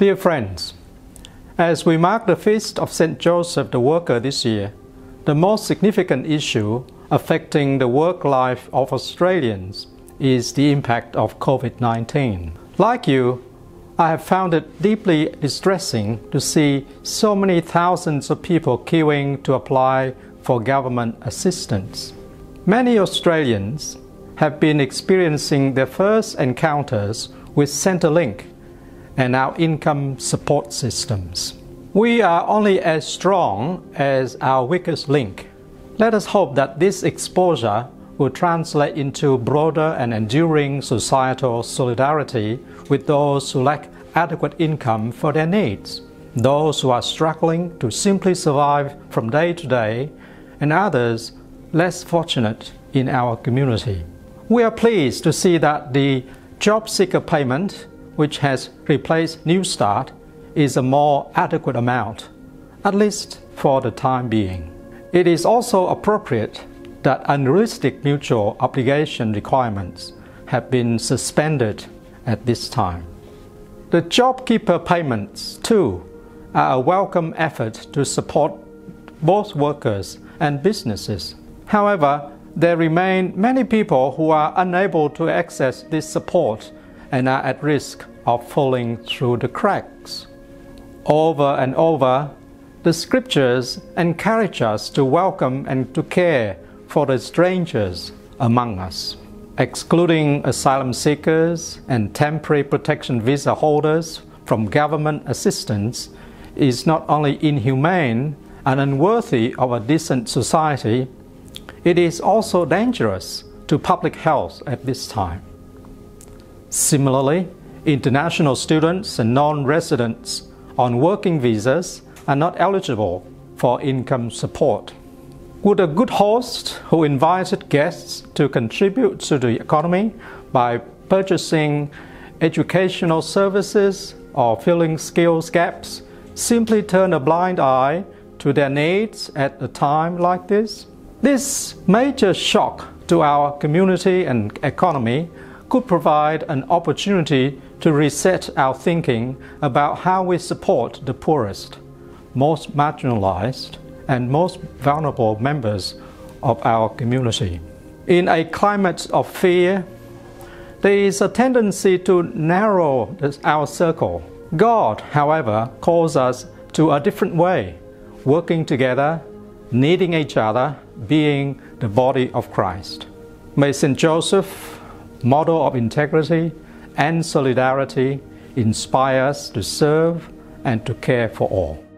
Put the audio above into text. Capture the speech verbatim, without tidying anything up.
Dear friends, as we mark the feast of Saint Joseph the Worker this year, the most significant issue affecting the work life of Australians is the impact of COVID nineteen. Like you, I have found it deeply distressing to see so many thousands of people queuing to apply for government assistance. Many Australians have been experiencing their first encounters with Centrelink and our income support systems. We are only as strong as our weakest link. Let us hope that this exposure will translate into broader and enduring societal solidarity with those who lack adequate income for their needs, those who are struggling to simply survive from day to day, and others less fortunate in our community. We are pleased to see that the JobSeeker payment, which has replaced Newstart, is a more adequate amount, at least for the time being. It is also appropriate that unrealistic mutual obligation requirements have been suspended at this time. The JobKeeper payments, too, are a welcome effort to support both workers and businesses. However, there remain many people who are unable to access this support and are at risk of falling through the cracks. Over and over, the scriptures encourage us to welcome and to care for the strangers among us. Excluding asylum seekers and temporary protection visa holders from government assistance is not only inhumane and unworthy of a decent society, it is also dangerous to public health at this time. Similarly, international students and non-residents on working visas are not eligible for income support. Would a good host who invited guests to contribute to the economy by purchasing educational services or filling skills gaps simply turn a blind eye to their needs at a time like this? This major shock to our community and economy could provide an opportunity to reset our thinking about how we support the poorest, most marginalized, and most vulnerable members of our community. In a climate of fear, there is a tendency to narrow our circle. God, however, calls us to a different way, working together, needing each other, being the body of Christ. May Saint Joseph, model of integrity and solidarity, inspire us to serve and to care for all.